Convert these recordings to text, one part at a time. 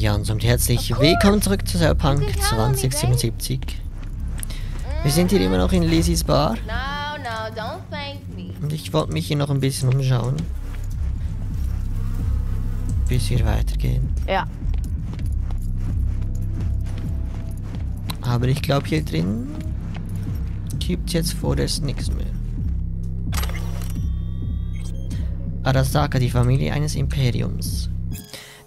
Ja, und somit herzlich willkommen zurück zu Cyberpunk 2077. Wir sind hier immer noch in Lizzy's Bar. Und ich wollte mich hier noch ein bisschen umschauen. Bis wir weitergehen. Ja. Aber ich glaube, hier drin gibt's jetzt vorerst nichts mehr. Arasaka, die Familie eines Imperiums.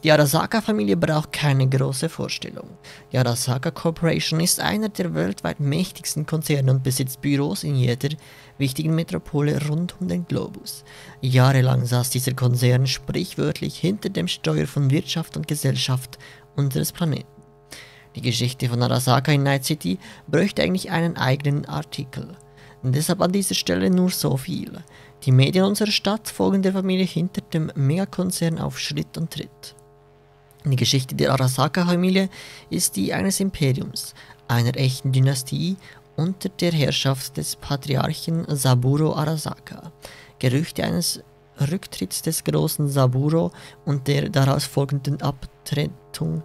Die Arasaka-Familie braucht keine große Vorstellung. Die Arasaka Corporation ist einer der weltweit mächtigsten Konzerne und besitzt Büros in jeder wichtigen Metropole rund um den Globus. Jahrelang saß dieser Konzern sprichwörtlich hinter dem Steuer von Wirtschaft und Gesellschaft unseres Planeten. Die Geschichte von Arasaka in Night City bräuchte eigentlich einen eigenen Artikel. Und deshalb an dieser Stelle nur so viel. Die Medien unserer Stadt folgen der Familie hinter dem Megakonzern auf Schritt und Tritt. Die Geschichte der Arasaka-Familie ist die eines Imperiums, einer echten Dynastie unter der Herrschaft des Patriarchen Saburo Arasaka. Gerüchte eines Rücktritts des großen Saburo und der daraus folgenden Abtretung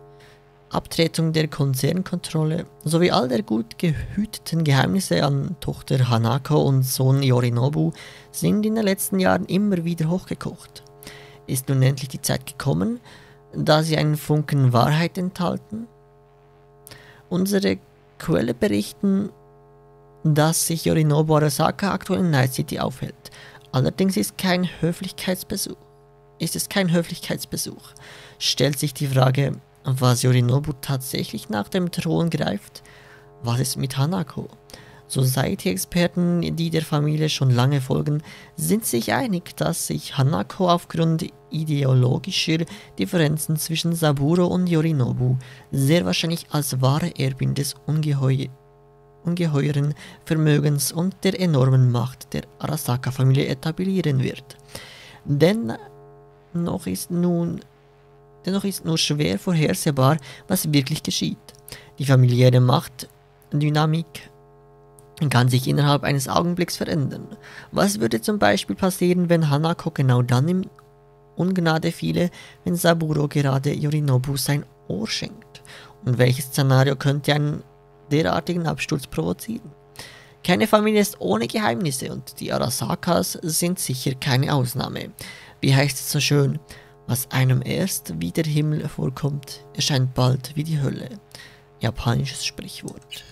der Konzernkontrolle sowie all der gut gehüteten Geheimnisse an Tochter Hanako und Sohn Yorinobu sind in den letzten Jahren immer wieder hochgekocht. Ist nun endlich die Zeit gekommen, da sie einen Funken Wahrheit enthalten? Unsere Quelle berichten, dass sich Yorinobu Arasaka aktuell in Night City aufhält. Allerdings ist es kein Höflichkeitsbesuch. Stellt sich die Frage, was Yorinobu tatsächlich nach dem Thron greift? Was ist mit Hanako? Society-Experten, die der Familie schon lange folgen, sind sich einig, dass sich Hanako aufgrund ideologischer Differenzen zwischen Saburo und Yorinobu sehr wahrscheinlich als wahre Erbin des ungeheuren Vermögens und der enormen Macht der Arasaka-Familie etablieren wird. Dennoch ist nur schwer vorhersehbar, was wirklich geschieht. Die familiäre Machtdynamik kann sich innerhalb eines Augenblicks verändern. Was würde zum Beispiel passieren, wenn Hanako genau dann in Ungnade fiele, wenn Saburo gerade Yorinobu sein Ohr schenkt? Und welches Szenario könnte einen derartigen Absturz provozieren? Keine Familie ist ohne Geheimnisse und die Arasakas sind sicher keine Ausnahme. Wie heißt es so schön? Was einem erst wie der Himmel vorkommt, erscheint bald wie die Hölle. Japanisches Sprichwort.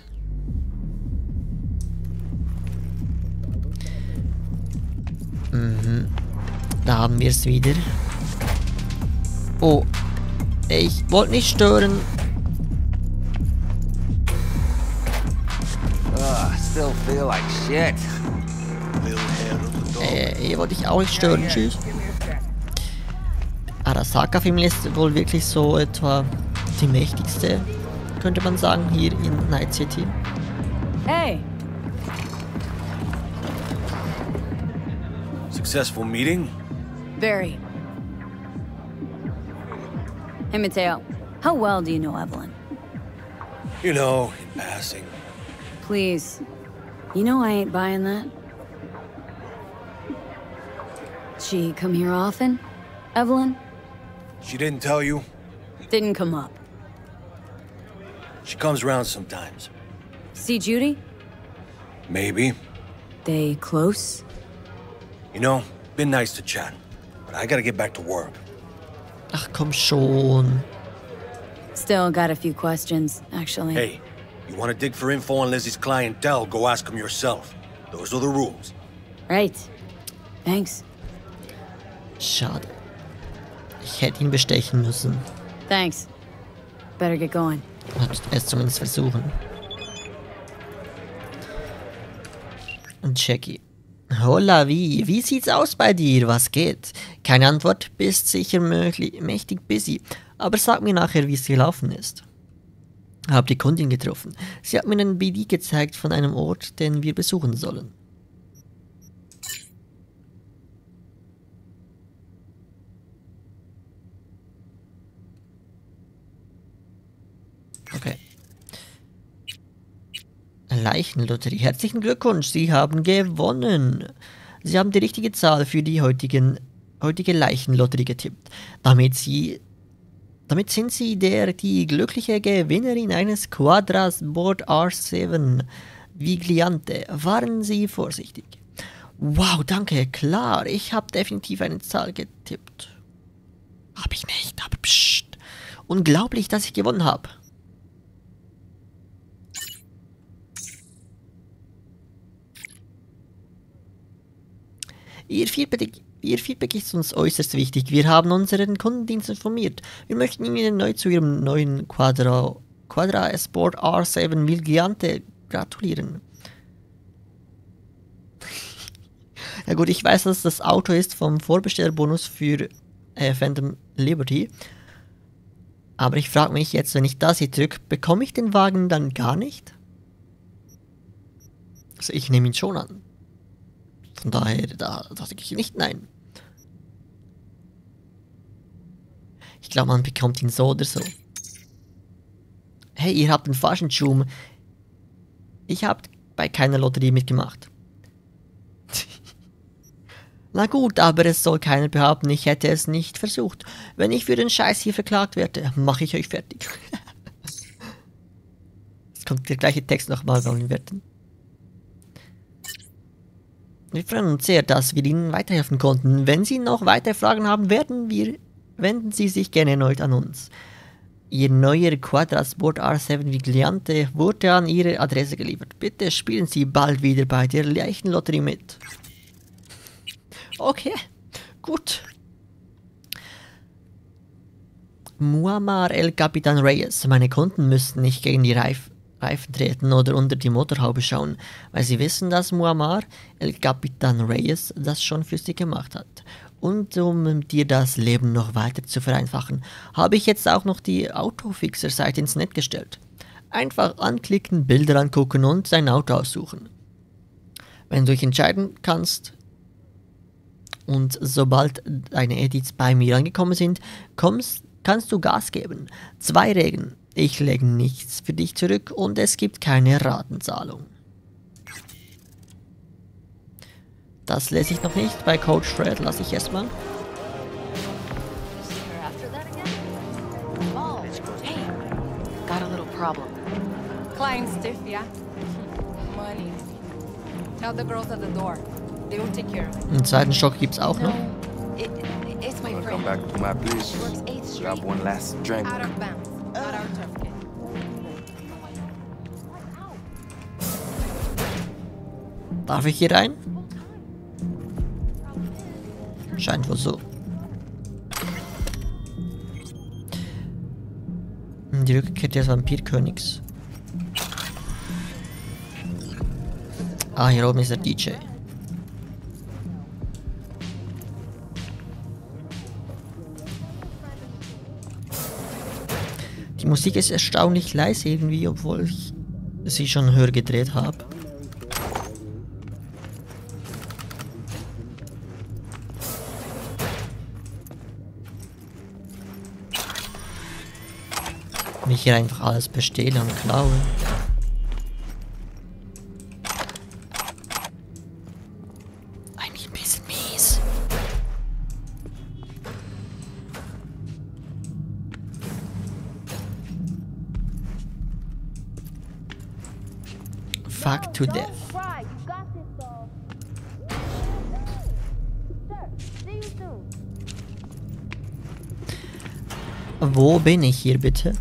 Da haben wir es wieder. Oh, ich wollte nicht stören. Hier wollte ich auch nicht stören, tschüss. Arasaka-Familie ist wohl wirklich so etwa die mächtigste, könnte man sagen, hier in Night City. Hey! Successful meeting? Very. Hey Mateo, how well do you know Evelyn? You know, in passing. Please. You know I ain't buying that. She come here often? Evelyn? She didn't tell you? Didn't come up. She comes around sometimes. See Judy? Maybe. They close? You know, been nice to chat, but I gotta get back to work. Ach komm schon. Still got a few questions, actually. Hey, you wanna dig for info on Lizzy's clientele, go ask them yourself. Those are the rules. Right. Thanks. Schade. Ich hätte ihn bestechen müssen. Thanks. Better get going. Es zumindest versuchen. Und Jackie. Hola, wie sieht's aus bei dir? Was geht? Keine Antwort, bist sicher mächtig busy. Aber sag mir nachher, wie es gelaufen ist. Hab die Kundin getroffen. Sie hat mir einen BD gezeigt von einem Ort, den wir besuchen sollen. Okay. Leichenlotterie. Herzlichen Glückwunsch, Sie haben gewonnen. Sie haben die richtige Zahl für die heutige Leichenlotterie getippt. Damit Sie Damit sind sie die glückliche Gewinnerin eines Quadra Sport R7 Vigilante. Waren Sie vorsichtig. Wow, danke, klar. Ich habe definitiv eine Zahl getippt. Hab ich nicht, aber pssst. Unglaublich, dass ich gewonnen habe. Ihr Feedback ist uns äußerst wichtig. Wir haben unseren Kundendienst informiert. Wir möchten Ihnen neu zu Ihrem neuen Quadra Sport R7 Vigilante gratulieren. Ja gut, ich weiß, dass das Auto ist vom Vorbestellerbonus für Phantom Liberty. Aber ich frage mich jetzt, wenn ich das hier drücke, bekomme ich den Wagen dann gar nicht? Also ich nehme ihn schon an. Von daher, da sage ich nicht nein. Ich glaube, man bekommt ihn so oder so. Hey, ihr habt den falschen Schum. Ich habe bei keiner Lotterie mitgemacht. Na gut, aber es soll keiner behaupten, ich hätte es nicht versucht. Wenn ich für den Scheiß hier verklagt werde, mache ich euch fertig. Jetzt kommt der gleiche Text nochmal bei den Werten. Wir freuen uns sehr, dass wir Ihnen weiterhelfen konnten. Wenn Sie noch weitere Fragen haben, wenden Sie sich gerne erneut an uns. Ihr neuer Quadra Sport R7 Vigilante wurde an Ihre Adresse geliefert. Bitte spielen Sie bald wieder bei der Leichenlotterie mit. Okay, gut. Muammar El Capitan Reyes. Meine Kunden müssen nicht gegen die Reifen treten oder unter die Motorhaube schauen, weil sie wissen, dass Muammar El Capitan Reyes das schon für sie gemacht hat. Und um dir das Leben noch weiter zu vereinfachen, habe ich jetzt auch noch die Autofixer-Seite ins Netz gestellt. Einfach anklicken, Bilder angucken und sein Auto aussuchen. Wenn du dich entscheiden kannst und sobald deine Edits bei mir angekommen sind, kannst du Gas geben. 2 Regeln. Ich lege nichts für dich zurück und es gibt keine Ratenzahlung. Das lese ich noch nicht. Bei Coach Fred lasse ich erstmal. Einen zweiten Schock gibt es auch noch. Darf ich hier rein? Scheint wohl so. Die Rückkehr des Vampirkönigs. Ah, hier oben ist der DJ. Die Musik ist erstaunlich leise irgendwie, obwohl ich sie schon höher gedreht habe. Ich hier einfach alles bestehle und klaue. Eigentlich ein bisschen mies. Fuck to death. Wo bin ich hier bitte?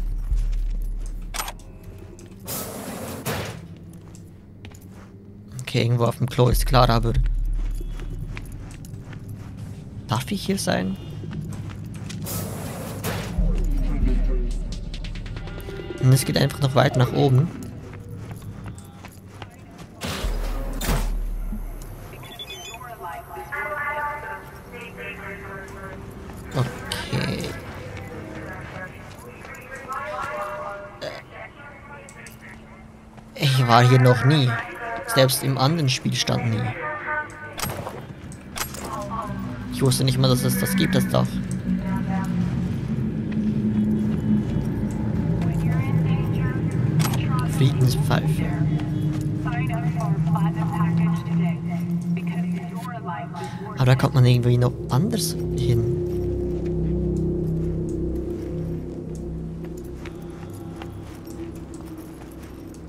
Irgendwo auf dem Klo ist klar, aber darf ich hier sein? Und es geht einfach noch weit nach oben. Okay. Ich war hier noch nie. Selbst im anderen Spiel stand nie. Ich wusste nicht mal, dass es das gibt, das darf. Friedenspfeife. Aber da kommt man irgendwie noch anders hin.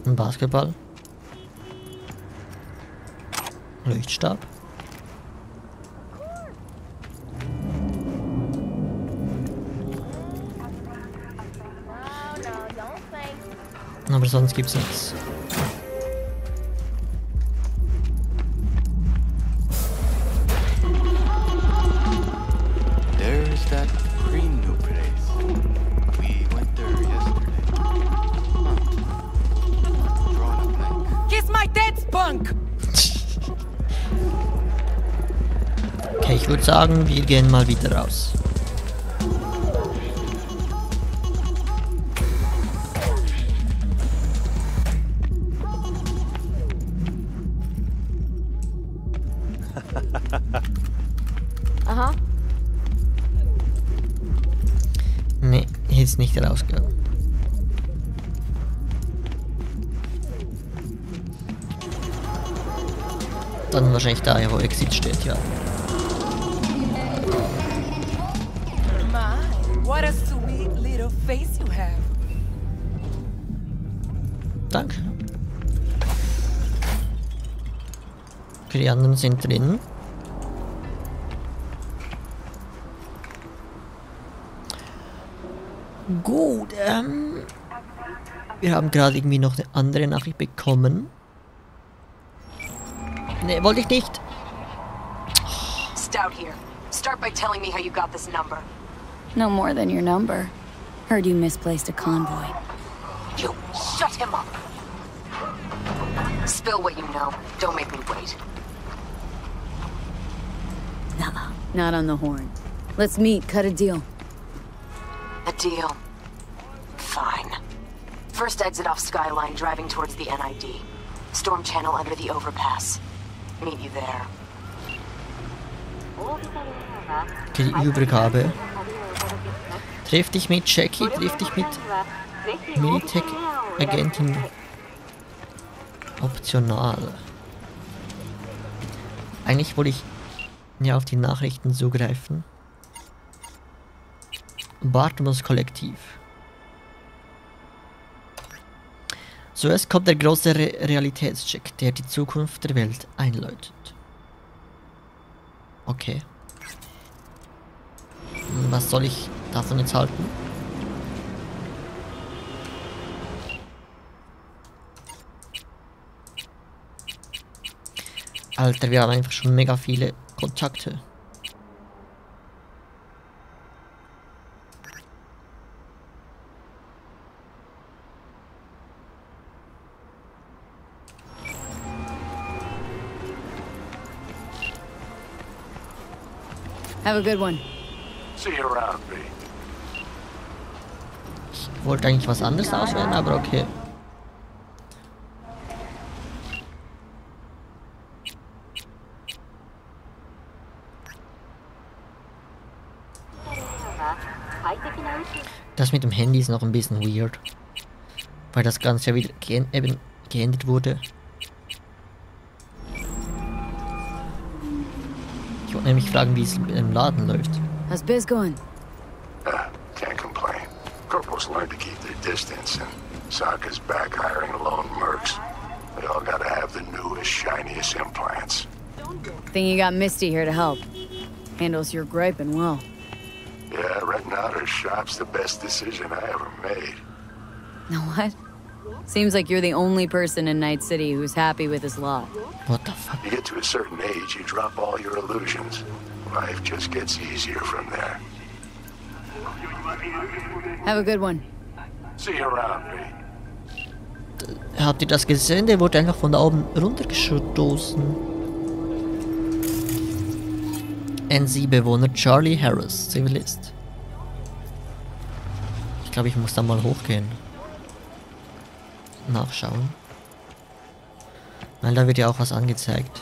Ein Basketball. Lichtstab. Aber sonst gibt's nichts. Okay, ich würde sagen, wir gehen mal wieder raus. Aha. Nee, hier ist nicht rausgegangen. Dann wahrscheinlich da, wo Exit steht, ja. What a sweet little face you have. Danke. Okay, die anderen sind drin. Gut, wir haben gerade irgendwie noch eine andere Nachricht bekommen. Ne, wollte ich nicht. Stout here. Start by telling me how you got this number. No more than your number. Heard you misplaced a convoy. You shut him up. Spill what you know. Don't make me wait. Nuh-uh. Not on the horn. Let's meet, cut a deal. A deal? Fine. First exit off Skyline, driving towards the NID. Storm channel under the overpass. Meet you there. Die Übergabe. Triff dich mit Jackie, triff dich mit Militech Agentin. Optional. Eigentlich wollte ich ja auf die Nachrichten zugreifen. Bartmos Kollektiv. Zuerst kommt der große Realitätscheck, der die Zukunft der Welt einläutet. Okay. Was soll ich davon jetzt halten? Alter, wir haben einfach schon mega viele Kontakte. Have a good one. See you around, B. Ich wollte eigentlich was anderes auswählen, aber okay. Das mit dem Handy ist noch ein bisschen weird, weil das Ganze ja wieder geändert wurde. Ich wollte nämlich fragen, wie es im Laden läuft. How's biz going? Can't complain. Corporals learn to keep their distance, and Sokka's back hiring lone mercs. They all gotta have the newest, shiniest implants. Think you got Misty here to help. Handles your griping well. Yeah, renting out her shop's the best decision I ever made. Know what? Seems like you're the only person in Night City who's happy with his lot. What the fuck? You get to a certain age, you drop all your illusions. Life just gets easier from there. Have a good one. See you around, baby. Habt ihr das gesehen? Der wurde einfach von da oben runtergestoßen. NC-Bewohner Charlie Harris, Zivilist. Ich glaube, ich muss da mal hochgehen. Nachschauen. Weil da wird ja auch was angezeigt.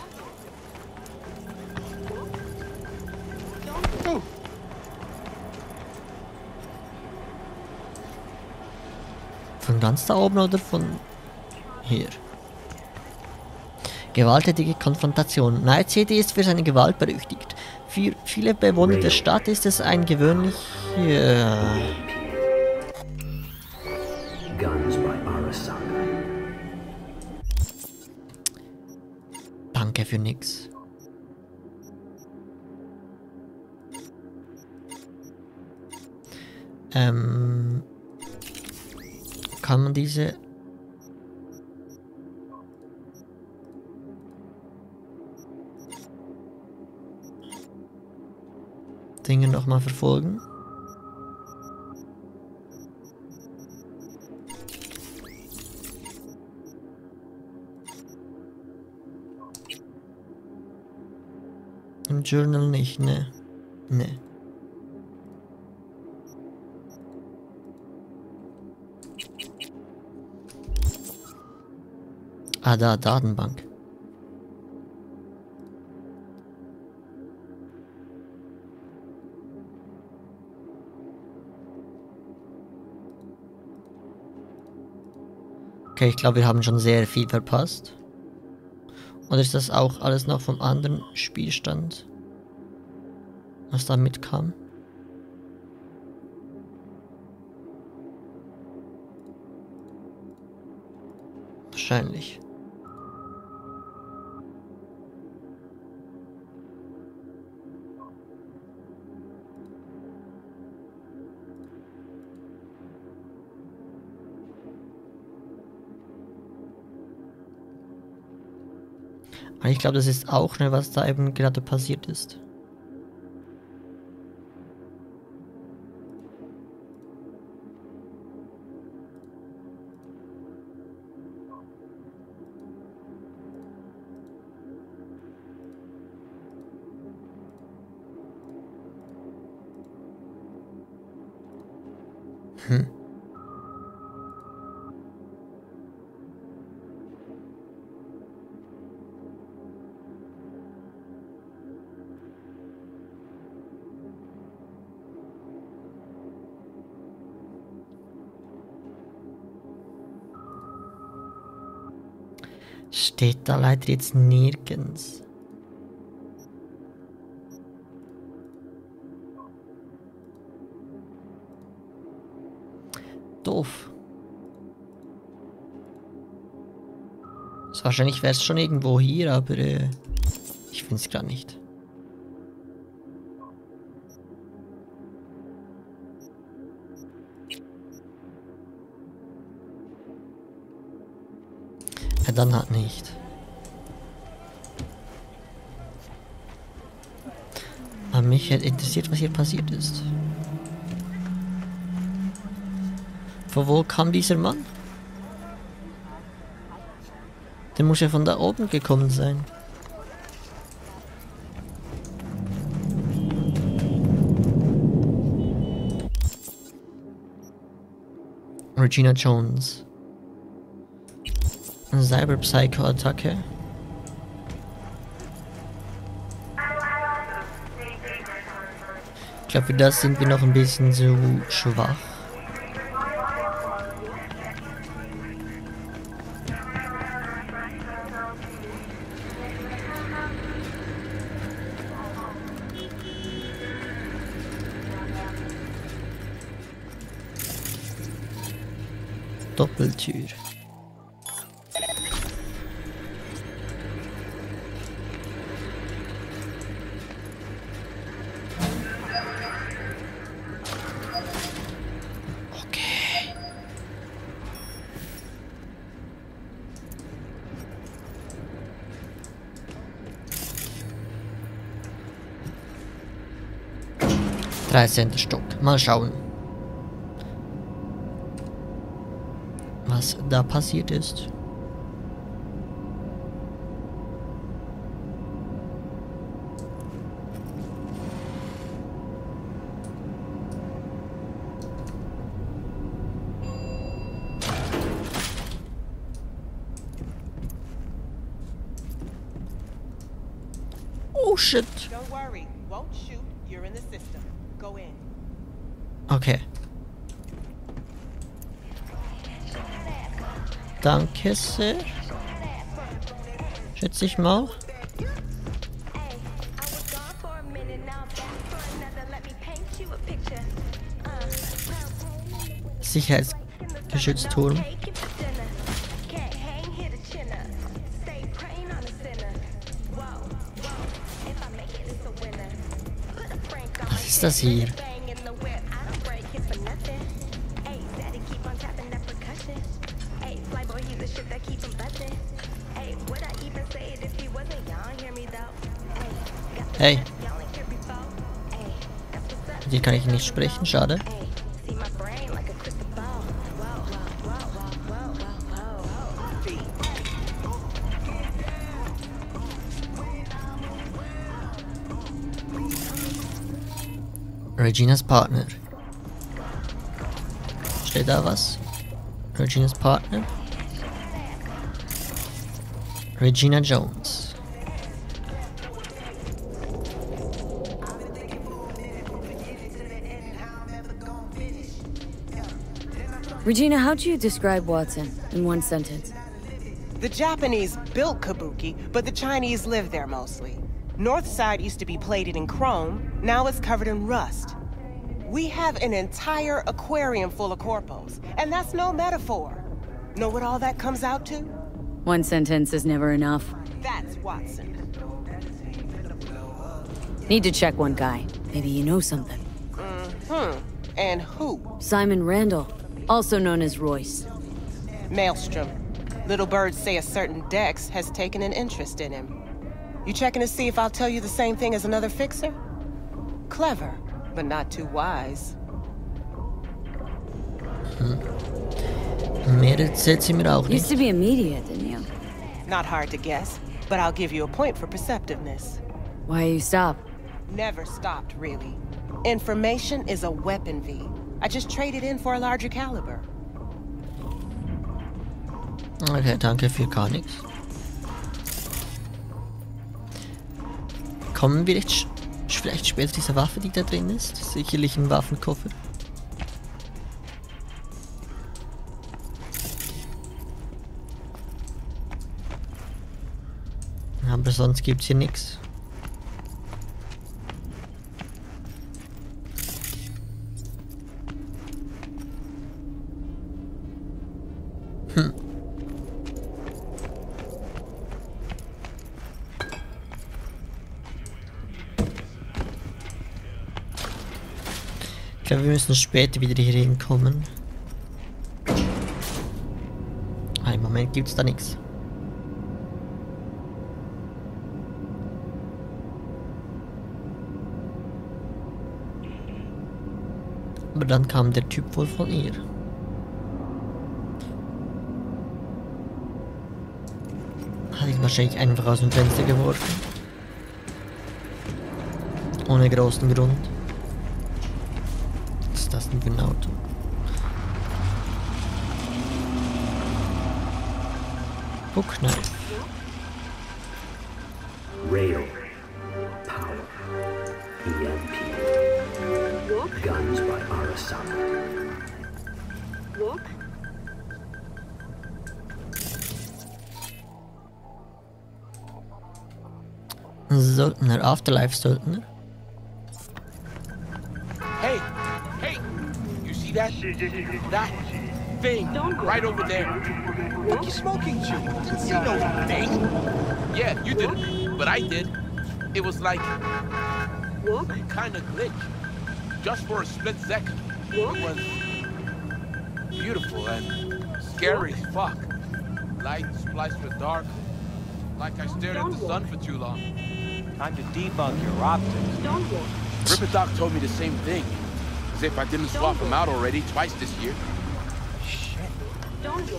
Von ganz da oben oder von hier? Gewalttätige Konfrontation. Night City ist für seine Gewalt berüchtigt. Für viele Bewohner der Stadt ist es ein gewöhnlich... Guns by Arasaka. Danke für nix. Kann man diese... Dinge nochmal verfolgen? Im Journal nicht, ne? Ne. Ah, da, Datenbank. Okay, ich glaube, wir haben schon sehr viel verpasst. Oder ist das auch alles noch vom anderen Spielstand, was da mitkam? Wahrscheinlich. Ich glaube, das ist auch, ne, was da eben gerade passiert ist. Steht da leider jetzt nirgends. Doof. So, wahrscheinlich wäre es schon irgendwo hier, aber ich finde es gerade nicht. Dann hat nicht. Aber mich interessiert, was hier passiert ist. Von wo kam dieser Mann? Der muss ja von da oben gekommen sein. Regina Jones. Cyberpsycho-Attacke. Ich glaube, für das sind wir noch ein bisschen zu schwach. Doppeltür. Stock. Mal schauen, was da passiert ist. Oh shit. Okay. Danke sehr. Schätze ich mal. Sicherheitsgeschützturm. das hier? Hey. Mit dir kann ich nicht sprechen, schade. Reginas Partner. Steht da was? Reginas Partner? Regina Jones. Regina, how do you describe Watson in one sentence? The Japanese built Kabuki, but the Chinese live there mostly. Northside used to be plated in chrome, now it's covered in rust. We have an entire aquarium full of corpos, and that's no metaphor. Know what all that comes out to? One sentence is never enough. That's Watson. Need to check one guy. Maybe you know something. And who? Simon Randall, also known as Royce. Maelstrom. Little birds say a certain Dex has taken an interest in him. You checking to see if I'll tell you the same thing as another fixer? Clever, but not too wise. Used to be a media, didn't you? Not hard to guess, but I'll give you a point for perceptiveness. Why you stop? Never stopped, really. Information is a weapon, V. I just traded in for a larger caliber. Okay, danke für gar nichts. Kommen wir jetzt vielleicht später zu dieser Waffe, die da drin ist? Sicherlich im Waffenkoffer. Aber sonst gibt es hier nichts. Ich glaube, wir müssen später wieder hier hinkommen. Im Moment gibt es da nichts. Aber dann kam der Typ wohl von ihr. Hat ihn wahrscheinlich einfach aus dem Fenster geworfen. Ohne großen Grund. Das ist ein Auto. Booknife. Rail. Power. EMP. Look. Guns by Arasaka. Look. Söldner, Afterlife-Söldner. That thing right over there. What are you smoking, Judy? Didn't see no thing. Yeah, you didn't, but I did. It was like what? Some kind of glitch. Just for a split second. What? It was beautiful and scary as fuck. Light spliced with dark. Like I stared at the sun for too long. Time to debug your optics. Don't walk. Ripperdoc told me the same thing. As if I didn't swap him out already twice this year. Shit.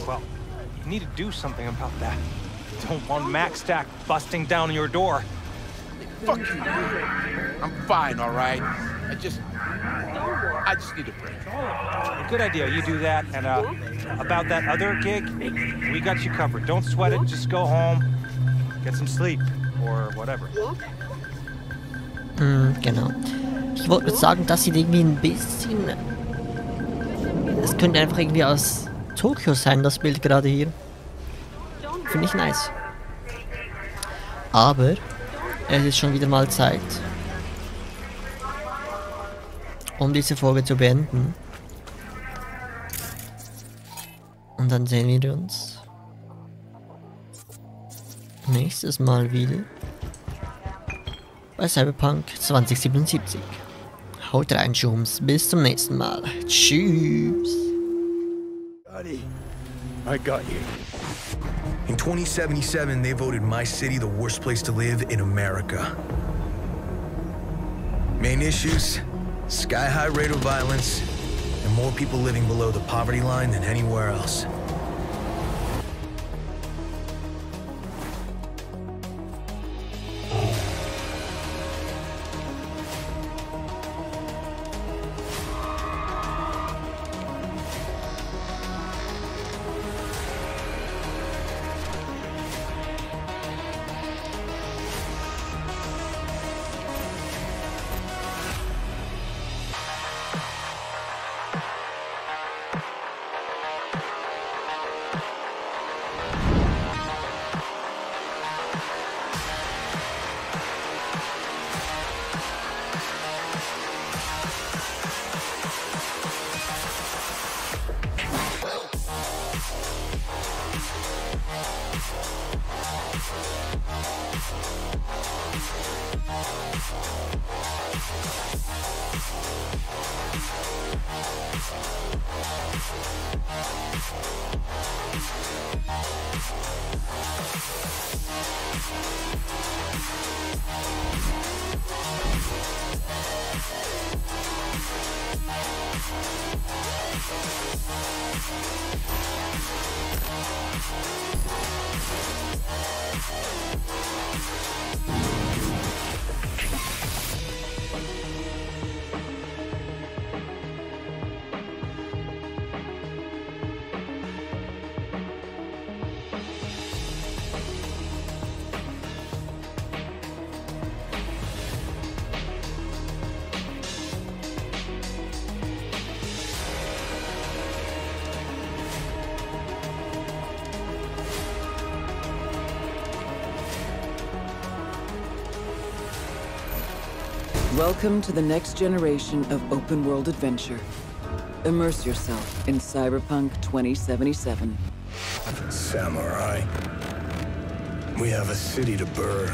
Well, you need to do something about that. Don't want Max Stack busting down your door. Fuck you. I'm fine, all right? I just need a break. Good idea. You do that, and about that other gig, we got you covered. Don't sweat it. Just go home, get some sleep, or whatever. Genau. Ich wollte sagen, das sieht irgendwie ein bisschen... Es könnte einfach irgendwie aus Tokio sein, das Bild gerade hier. Finde ich nice. Aber es ist schon wieder mal Zeit, um diese Folge zu beenden. Und dann sehen wir uns nächstes Mal wieder bei Cyberpunk 2077. Haut rein, Jums. Bis zum nächsten Mal. Tschüss. I got you. In 2077, they voted my city the worst place to live in America. Main issues, sky-high rate of violence, and more people living below the poverty line than anywhere else. Welcome to the next generation of open-world adventure. Immerse yourself in Cyberpunk 2077. Samurai, we have a city to burn.